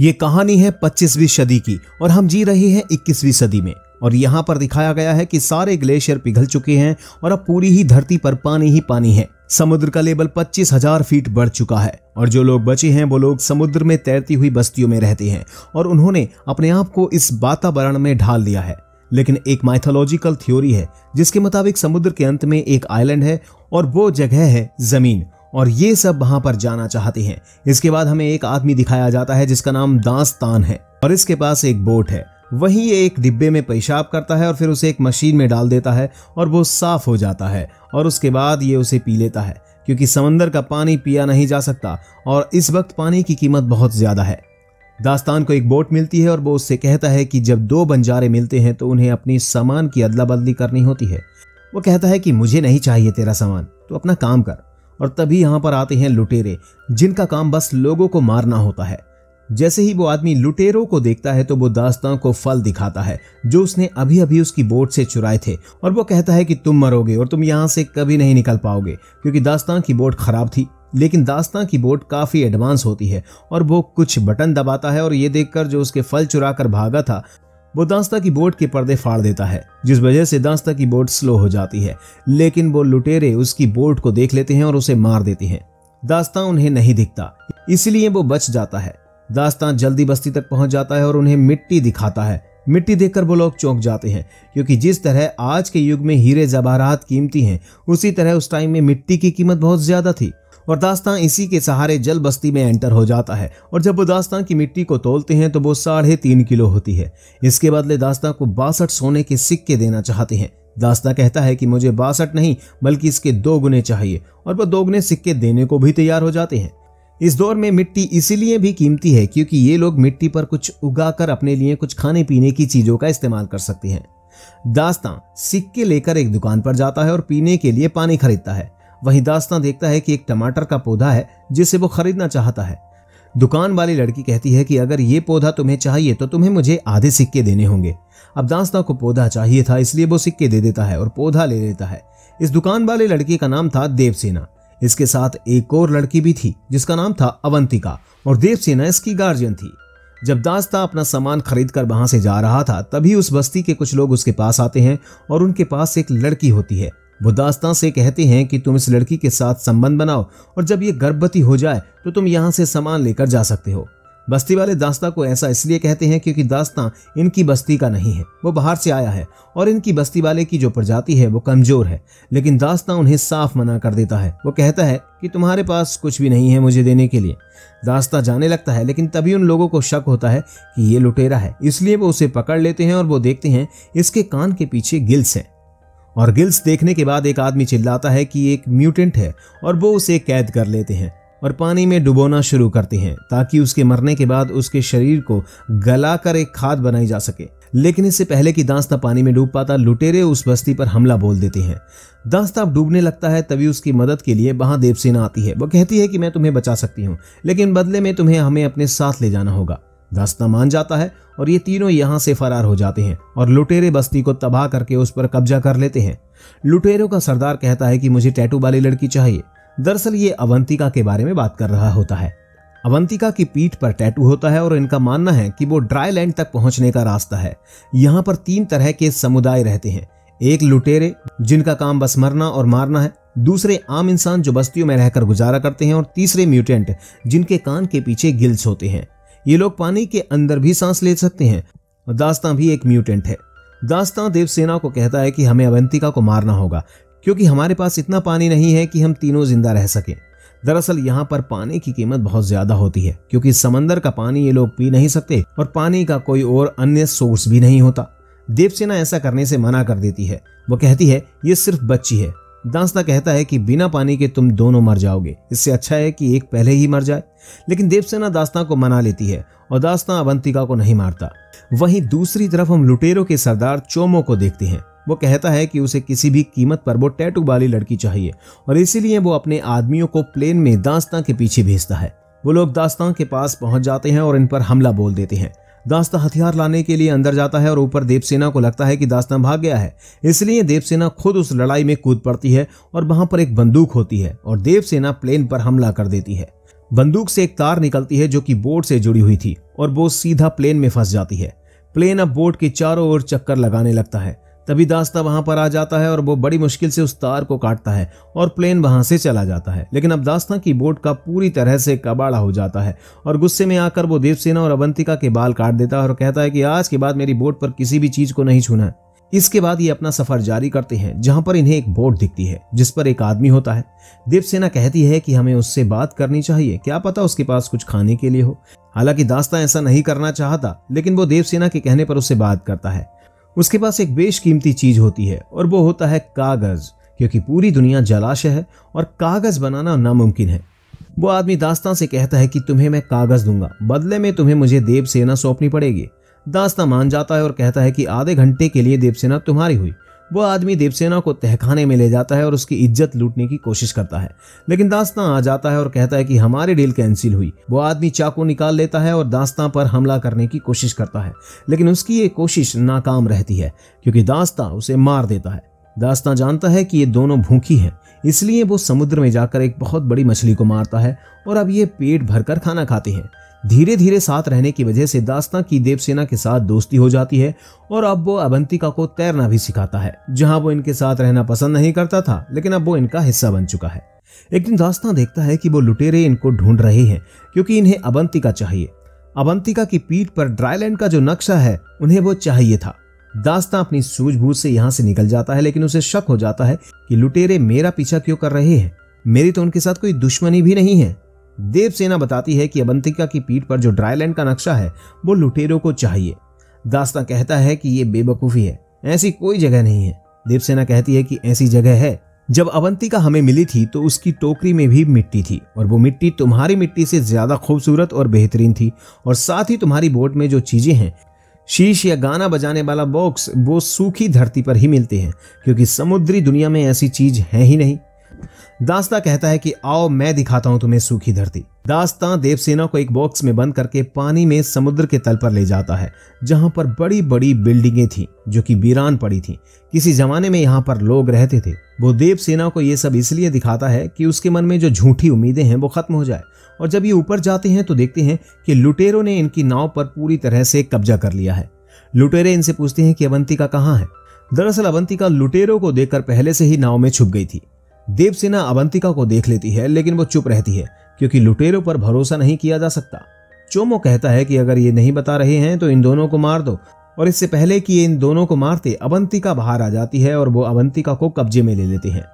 ये कहानी है 25वीं सदी की और हम जी रहे हैं 21वीं सदी में। और यहाँ पर दिखाया गया है कि सारे ग्लेशियर पिघल चुके हैं और अब पूरी ही धरती पर पानी ही पानी है। समुद्र का लेवल 25,000 फीट बढ़ चुका है और जो लोग बचे हैं वो लोग समुद्र में तैरती हुई बस्तियों में रहते हैं और उन्होंने अपने आप को इस वातावरण में ढाल दिया है। लेकिन एक माइथोलॉजिकल थ्योरी है जिसके मुताबिक समुद्र के अंत में एक आइलैंड है और वो जगह है जमीन, और ये सब वहां पर जाना चाहते हैं। इसके बाद हमें एक आदमी दिखाया जाता है जिसका नाम दास्तान है और इसके पास एक बोट है। वहीं ये एक डिब्बे में पेशाब करता है और फिर उसे एक मशीन में डाल देता है और वो साफ हो जाता है और उसके बाद ये उसे पी लेता है, क्योंकि समंदर का पानी पिया नहीं जा सकता और इस वक्त पानी की कीमत बहुत ज़्यादा है। दास्तान को एक बोट मिलती है और वो उससे कहता है कि जब दो बंजारे मिलते हैं तो उन्हें अपनी सामान की अदला बदली करनी होती है। वो कहता है कि मुझे नहीं चाहिए तेरा सामान, तो अपना काम कर। और तभी यहाँ पर आते हैं लुटेरे, जिनका काम बस लोगों को मारना होता है। जैसे ही वो आदमी लुटेरों को देखता है तो वो दास्तान को फल दिखाता है जो उसने अभी अभी उसकी बोट से चुराए थे और वो कहता है कि तुम मरोगे और तुम यहाँ से कभी नहीं निकल पाओगे, क्योंकि दास्तान की बोट खराब थी। लेकिन दास्तान की बोट काफ़ी एडवांस होती है और वो कुछ बटन दबाता है और ये देखकर जो उसके फल चुरा कर भागा था वो दास्तान की बोट के पर्दे फाड़ देता है, जिस वजह से दास्तान की बोट स्लो हो जाती है। लेकिन वो लुटेरे उसकी बोट को देख लेते हैं और उसे मार देते हैं। दास्तान उन्हें नहीं दिखता, इसलिए वो बच जाता है। दास्तान जल्दी बस्ती तक पहुंच जाता है और उन्हें मिट्टी दिखाता है। मिट्टी देखकर वो लोग चौंक जाते हैं, क्योंकि जिस तरह आज के युग में हीरे जवाहरात कीमती हैं, उसी तरह उस टाइम में मिट्टी की कीमत बहुत ज़्यादा थी। और दास्तान इसी के सहारे जल बस्ती में एंटर हो जाता है और जब वो दास्तान की मिट्टी को तोलते हैं तो वो 3.5 किलो होती है। इसके बदले दास्तान को 62 सोने के सिक्के देना चाहते हैं। दास्तान कहता है कि मुझे 62 नहीं बल्कि इसके 2 गुने चाहिए, और वह 2 गुने सिक्के देने को भी तैयार हो जाते हैं। इस दौर में मिट्टी इसीलिए भी कीमती है क्योंकि ये लोग मिट्टी पर कुछ उगाकर अपने लिए कुछ खाने पीने की चीज़ों का इस्तेमाल कर सकते हैं। दास्तान सिक्के लेकर एक दुकान पर जाता है और पीने के लिए पानी खरीदता है। वहीं दास्तान देखता है कि एक टमाटर का पौधा है जिसे वो खरीदना चाहता है। दुकान वाली लड़की कहती है कि अगर ये पौधा तुम्हें चाहिए तो तुम्हें मुझे आधे सिक्के देने होंगे। अब दास्तान को पौधा चाहिए था, इसलिए वो सिक्के दे देता है और पौधा ले लेता है। इस दुकान वाली लड़की का नाम था देवसेना। इसके साथ एक और लड़की भी थी जिसका नाम था अवंतिका, और देवसेना इसकी गार्जियन थी। जब दास्तान अपना सामान खरीदकर वहां से जा रहा था तभी उस बस्ती के कुछ लोग उसके पास आते हैं और उनके पास एक लड़की होती है। वो दास्तान से कहते हैं कि तुम इस लड़की के साथ संबंध बनाओ और जब ये गर्भवती हो जाए तो तुम यहाँ से सामान लेकर जा सकते हो। बस्ती वाले दास्तान को ऐसा इसलिए कहते हैं क्योंकि दास्तान इनकी बस्ती का नहीं है, वो बाहर से आया है और इनकी बस्ती वाले की जो प्रजाति है वो कमज़ोर है। लेकिन दास्तान उन्हें साफ मना कर देता है। वो कहता है कि तुम्हारे पास कुछ भी नहीं है मुझे देने के लिए। दास्तान जाने लगता है, लेकिन तभी उन लोगों को शक होता है कि ये लुटेरा है, इसलिए वो उसे पकड़ लेते हैं और वो देखते हैं इसके कान के पीछे गिल्स हैं। और गिल्स देखने के बाद एक आदमी चिल्लाता है कि एक म्यूटेंट है, और वो उसे कैद कर लेते हैं और पानी में डुबोना शुरू करते हैं ताकि उसके मरने के बाद उसके शरीर को गलाकर एक खाद बनाई जा सके। लेकिन इससे पहले कि दास्तान पानी में डूब पाता, लुटेरे उस बस्ती पर हमला बोल देते हैं। दास्तान डूबने लगता है, तभी उसकी मदद के लिए वहां देवसेना आती है। वो कहती है कि मैं तुम्हें बचा सकती हूँ, लेकिन बदले में तुम्हें हमें अपने साथ ले जाना होगा। दास्तान मान जाता है और ये तीनों यहाँ से फरार हो जाते हैं और लुटेरे बस्ती को तबाह करके उस पर कब्जा कर लेते हैं। लुटेरों का सरदार कहता है कि मुझे टैटू वाली लड़की चाहिए। दरअसल ये अवंतिका के बारे में बात कर रहा होता है। अवंतिका की पीठ पर टैटू होता है और इनका मानना है कि वो ड्राई लैंड तक पहुंचने का रास्ता है। यहाँ पर 3 तरह के समुदाय रहते हैं। एक लुटेरे, जिनका काम बस मरना और मारना है। दूसरे आम इंसान, जो बस्तियों में रहकर गुजारा करते हैं। और तीसरे म्यूटेंट, जिनके कान के पीछे गिल्स होते हैं। ये लोग पानी के अंदर भी सांस ले सकते हैं। दास्तान भी एक म्यूटेंट है। दास्तान देवसेना को कहता है कि हमें अवंतिका को मारना होगा क्योंकि हमारे पास इतना पानी नहीं है कि हम तीनों जिंदा रह सकें। दरअसल यहाँ पर पानी की कीमत बहुत ज़्यादा होती है क्योंकि समंदर का पानी ये लोग पी नहीं सकते और पानी का कोई और अन्य सोर्स भी नहीं होता। देवसेना ऐसा करने से मना कर देती है। वो कहती है ये सिर्फ बच्ची है। दास्तान कहता है कि बिना पानी के तुम दोनों मर जाओगे, इससे अच्छा है कि एक पहले ही मर जाए। लेकिन देवसेना दास्तान को मना लेती है और दास्तान अवंतिका को नहीं मारता। वहीं दूसरी तरफ हम लुटेरों के सरदार चोमो को देखते हैं। वो कहता है कि उसे किसी भी कीमत पर वो टैटू वाली लड़की चाहिए और इसीलिए वो अपने आदमियों को प्लेन में दास्तान के पीछे भेजता है। वो लोग दास्तान के पास पहुंच जाते हैं और इन पर हमला बोल देते हैं। दास्तान हथियार लाने के लिए अंदर जाता है और ऊपर देवसेना को लगता है कि दास्तान भाग गया है, इसलिए देवसेना खुद उस लड़ाई में कूद पड़ती है और वहां पर एक बंदूक होती है और देवसेना प्लेन पर हमला कर देती है। बंदूक से एक तार निकलती है जो कि बोट से जुड़ी हुई थी और वो सीधा प्लेन में फंस जाती है। प्लेन अब बोट के चारों ओर चक्कर लगाने लगता है। तभी दास्तान वहां पर आ जाता है और वो बड़ी मुश्किल से उस तार को काटता है और प्लेन वहां से चला जाता है। लेकिन अब दास्तान की बोट का पूरी तरह से कबाड़ा हो जाता है और गुस्से में आकर वो देवसेना और अवंतिका के बाल काट देता है और कहता है कि आज के बाद मेरी बोट पर किसी भी चीज को नहीं छूना है। इसके बाद ये अपना सफर जारी करते हैं जहां पर इन्हें एक बोट दिखती है जिस पर एक आदमी होता है। देवसेना कहती है कि हमें उससे बात करनी चाहिए, क्या पता उसके पास कुछ खाने के लिए हो। हालांकि दास्तान ऐसा नहीं करना चाहता लेकिन वो देवसेना के कहने पर उससे बात करता है। उसके पास एक बेशकीमती चीज होती है और वो होता है कागज, क्योंकि पूरी दुनिया जलाशय है और कागज बनाना नामुमकिन है। वो आदमी दास्तान से कहता है कि तुम्हें मैं कागज दूंगा, बदले में तुम्हें मुझे देवसेना सौंपनी पड़ेगी। दास्तान मान जाता है और कहता है कि आधे घंटे के लिए देवसेना तुम्हारी हुई। वो आदमी देवसेना को तहखाने में ले जाता है और उसकी इज्जत लूटने की कोशिश करता है, लेकिन दास्तान आ जाता है और कहता है कि हमारी डील कैंसिल हुई। वो आदमी चाकू निकाल लेता है और दास्तान पर हमला करने की कोशिश करता है, लेकिन उसकी ये कोशिश नाकाम रहती है क्योंकि दास्तान उसे मार देता है। दास्तान जानता है कि ये दोनों भूखी हैं, इसलिए वो समुद्र में जाकर एक बहुत बड़ी मछली को मारता है और अब ये पेट भरकर खाना खाते हैं। धीरे धीरे साथ रहने की वजह से दास्तान की देवसेना के साथ दोस्ती हो जाती है और अब वो अवंतिका को तैरना भी सिखाता है। जहां वो इनके साथ रहना पसंद नहीं करता था लेकिन अब वो इनका हिस्सा बन चुका है। एक दिन दास्तान देखता है कि वो लुटेरे इनको ढूंढ रहे हैं क्योंकि इन्हें अवंतिका चाहिए। अवंतिका की पीठ पर ड्राईलैंड का जो नक्शा है उन्हें वो चाहिए था। दास्तान अपनी सूझबूझ से यहाँ से निकल जाता है लेकिन उसे शक हो जाता है कि लुटेरे मेरा पीछा क्यों कर रहे हैं, मेरी तो उनके साथ कोई दुश्मनी भी नहीं है। देवसेना बताती है कि अवंतिका की पीठ पर जो ड्राईलैंड का नक्शा है वो लुटेरों को चाहिए। दास्तान कहता है कि ये बेवकूफ़ी है, ऐसी कोई जगह नहीं है। देवसेना कहती है कि ऐसी जगह है। जब अवंतिका हमें मिली थी तो उसकी टोकरी में भी मिट्टी थी और वो मिट्टी तुम्हारी मिट्टी से ज़्यादा खूबसूरत और बेहतरीन थी, और साथ ही तुम्हारी बोट में जो चीज़ें हैं, शीश या गाना बजाने वाला बॉक्स, वो सूखी धरती पर ही मिलते हैं क्योंकि समुद्री दुनिया में ऐसी चीज है ही नहीं। दास्तान कहता है कि आओ मैं दिखाता हूं तुम्हें सूखी धरती। दास्तान देवसेना को एक बॉक्स में बंद करके पानी में समुद्र के तल पर ले जाता है जहां पर बड़ी बड़ी बिल्डिंगें थीं जो कि वीरान पड़ी थीं। किसी जमाने में यहां पर लोग रहते थे। वो देवसेना को ये सब इसलिए दिखाता है कि उसके मन में जो झूठी उम्मीदें हैं वो खत्म हो जाए। और जब ये ऊपर जाते हैं तो देखते हैं कि लुटेरों ने इनकी नाव पर पूरी तरह से कब्जा कर लिया है। लुटेरे इनसे पूछते हैं कि अवंतिका कहाँ है। दरअसल अवंतिका लुटेरों को देखकर पहले से ही नाव में छुप गई थी। देवसेना अवंतिका को देख लेती है लेकिन वो चुप रहती है क्योंकि लुटेरों पर भरोसा नहीं किया जा सकता। चोमो कहता है कि अगर ये नहीं बता रहे हैं तो इन दोनों को मार दो, और इससे पहले कि ये इन दोनों को मारते अवंतिका बाहर आ जाती है और वो अवंतिका को कब्जे में ले लेते हैं।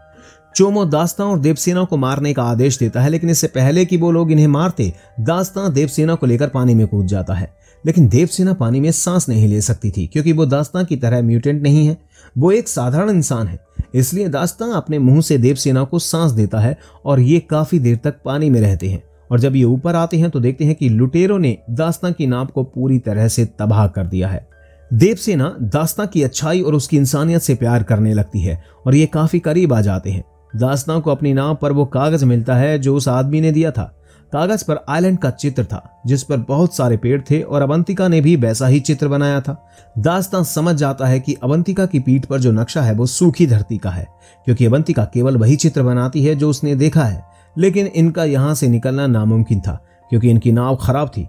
चोमो दास्तान और देवसेना को मारने का आदेश देता है लेकिन इससे पहले कि वो लोग इन्हें मारते दास्तान देवसेना को लेकर पानी में कूद जाता है। लेकिन देवसेना पानी में सांस नहीं ले सकती थी क्योंकि वो दास्तान की तरह म्यूटेंट नहीं है, वो एक साधारण इंसान है। इसलिए दास्तान अपने मुंह से देवसेना को सांस देता है और ये काफी देर तक पानी में रहते हैं। और जब ये ऊपर आते हैं तो देखते हैं कि लुटेरों ने दास्तान की नाव को पूरी तरह से तबाह कर दिया है। देवसेना दास्तान की अच्छाई और उसकी इंसानियत से प्यार करने लगती है और ये काफी करीब आ जाते हैं। दास्तान को अपनी नाव पर वो कागज मिलता है जो उस आदमी ने दिया था। कागज पर आइलैंड का चित्र था जिस पर बहुत सारे पेड़ थे और अवंतिका ने भी वैसा ही चित्र बनाया था। दास्तान समझ जाता है कि अवंतिका की पीठ पर जो नक्शा है वो सूखी धरती का है क्योंकि अवंतिका केवल वही चित्र बनाती है जो उसने देखा है। लेकिन इनका यहाँ से निकलना नामुमकिन था क्योंकि इनकी नाव खराब थी।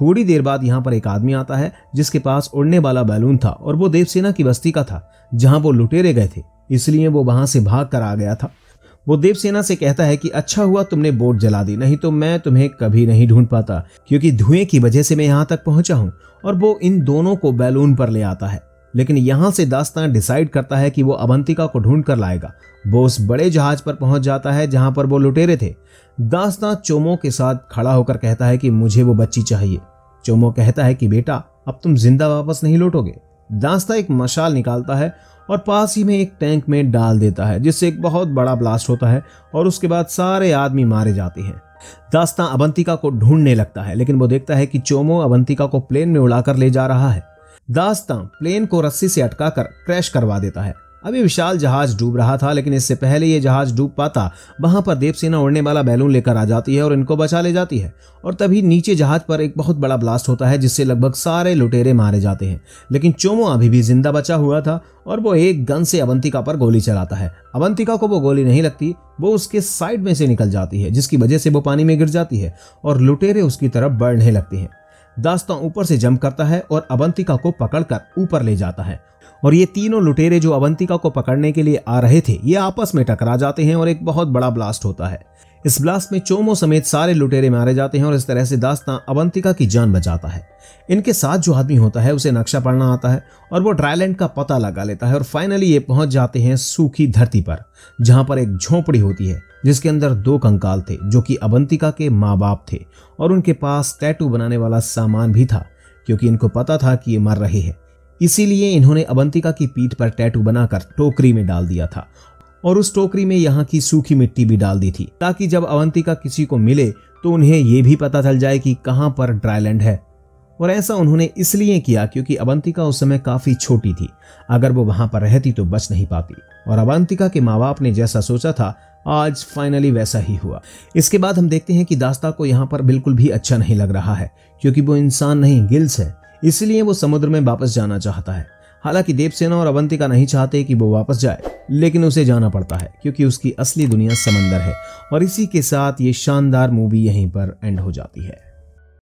थोड़ी देर बाद यहाँ पर एक आदमी आता है जिसके पास उड़ने वाला बैलून था और वो देवसेना की बस्ती का था जहाँ वो लुटेरे गए थे, इसलिए वो वहाँ से भाग कर आ गया था। वो देवसेना से कहता है कि अच्छा हुआ तुमने बोट जला दी, नहीं तो मैं तुम्हें कभी नहीं ढूंढ पाता क्योंकि धुएं की वजह से मैं यहाँ तक पहुंचा हूँ। और वो इन दोनों को बैलून पर ले आता है। लेकिन यहाँ से दास्तान डिसाइड करता है कि वो अवंतिका को ढूंढ कर लाएगा। वो उस बड़े जहाज पर पहुंच जाता है जहाँ पर वो लुटेरे थे। दास्तान चोमो के साथ खड़ा होकर कहता है कि मुझे वो बच्ची चाहिए। चोमो कहता है कि बेटा अब तुम जिंदा वापस नहीं लौटोगे। दास्तान एक मशाल निकालता है और पास ही में एक टैंक में डाल देता है जिससे एक बहुत बड़ा ब्लास्ट होता है और उसके बाद सारे आदमी मारे जाते हैं। दास्तान अवंतिका को ढूंढने लगता है लेकिन वो देखता है कि चोमो अवंतिका को प्लेन में उड़ाकर ले जा रहा है। दास्तान प्लेन को रस्सी से अटकाकर क्रैश करवा देता है। अब ये विशाल जहाज डूब रहा था, लेकिन इससे पहले ये जहाज डूब पाता वहां पर देवसेना उड़ने वाला बैलून लेकर आ जाती है और इनको बचा ले जाती है। और तभी नीचे जहाज पर एक बहुत बड़ा ब्लास्ट होता है जिससे लगभग सारे लुटेरे मारे जाते हैं, लेकिन चोमो अभी भी जिंदा बचा हुआ था और वो एक गन से अवंतिका पर गोली चलाता है। अवंतिका को वो गोली नहीं लगती, वो उसके साइड में से निकल जाती है जिसकी वजह से वो पानी में गिर जाती है और लुटेरे उसकी तरफ बढ़ने लगते हैं। दास्तान ऊपर से जंप करता है और अवंतिका को पकड़कर ऊपर ले जाता है और ये तीनों लुटेरे जो अवंतिका को पकड़ने के लिए आ रहे थे ये आपस में टकरा जाते हैं और एक बहुत बड़ा ब्लास्ट होता है। इस ब्लास्ट में चोमो समेत सारे लुटेरे मारे जाते हैं और इस तरह से दास्तान अवंतिका की जान बचाता है। इनके साथ जो आदमी होता है उसे नक्शा पढ़ना आता है और वो ड्राईलैंड का पता लगा लेता है और फाइनली ये पहुंच जाते हैं सूखी धरती पर, जहां पर एक झोपड़ी होती है जिसके अंदर दो कंकाल थे जो कि अवंतिका के माँ बाप थे और उनके पास टैटू बनाने वाला सामान भी था क्योंकि इनको पता था कि ये मर रहे हैं, इसीलिए इन्होंने अवंतिका की पीठ पर टैटू बनाकर टोकरी में डाल दिया था और उस टोकरी में यहाँ की सूखी मिट्टी भी डाल दी थी ताकि जब अवंतिका किसी को मिले तो उन्हें ये भी पता चल जाए कि कहाँ पर ड्राईलैंड है। और ऐसा उन्होंने इसलिए किया क्योंकि अवंतिका उस समय काफ़ी छोटी थी, अगर वो वहाँ पर रहती तो बच नहीं पाती और अवंतिका के माँ बाप ने जैसा सोचा था आज फाइनली वैसा ही हुआ। इसके बाद हम देखते हैं कि दास्तान को यहाँ पर बिल्कुल भी अच्छा नहीं लग रहा है क्योंकि वो इंसान नहीं गिल्स है, इसलिए वो समुद्र में वापस जाना चाहता है। हालांकि देवसेना और अवंतिका नहीं चाहते कि वो वापस जाए, लेकिन उसे जाना पड़ता है क्योंकि उसकी असली दुनिया समंदर है। और इसी के साथ ये शानदार मूवी यहीं पर एंड हो जाती है।